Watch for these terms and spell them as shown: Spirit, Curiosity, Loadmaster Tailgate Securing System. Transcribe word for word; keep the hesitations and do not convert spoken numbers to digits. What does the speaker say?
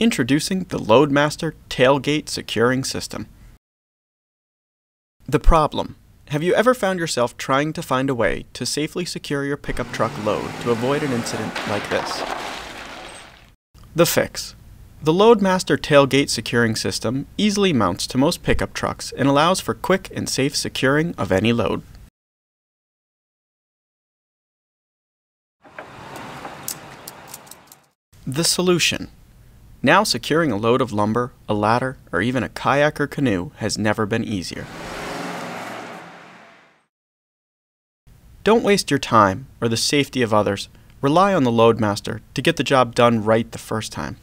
Introducing the Loadmaster Tailgate Securing System. The problem. Have you ever found yourself trying to find a way to safely secure your pickup truck load to avoid an incident like this? The fix. The Loadmaster Tailgate Securing System easily mounts to most pickup trucks and allows for quick and safe securing of any load. The solution. Now securing a load of lumber, a ladder, or even a kayak or canoe has never been easier. Don't waste your time or the safety of others. Rely on the Loadmaster to get the job done right the first time.